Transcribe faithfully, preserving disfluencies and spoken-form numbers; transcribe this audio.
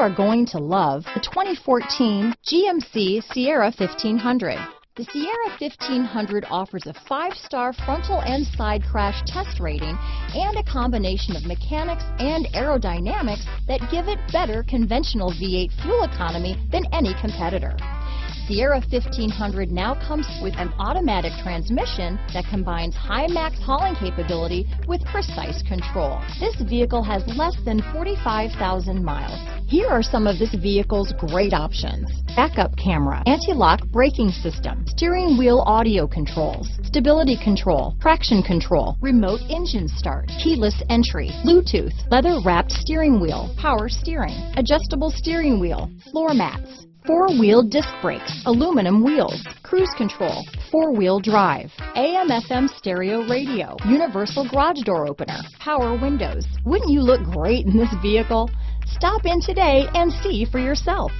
are going to love the twenty fourteen G M C Sierra fifteen hundred. The Sierra fifteen hundred offers a five-star frontal and side crash test rating and a combination of mechanics and aerodynamics that give it better conventional V eight fuel economy than any competitor. Sierra fifteen hundred now comes with an automatic transmission that combines high max hauling capability with precise control. This vehicle has less than forty-five thousand miles. Here are some of this vehicle's great options: backup camera, anti-lock braking system, steering wheel audio controls, stability control, traction control, remote engine start, keyless entry, Bluetooth, leather-wrapped steering wheel, power steering, adjustable steering wheel, floor mats, four-wheel disc brakes, aluminum wheels, cruise control, four-wheel drive, A M F M stereo radio, universal garage door opener, power windows. Wouldn't you look great in this vehicle? Stop in today and see for yourself.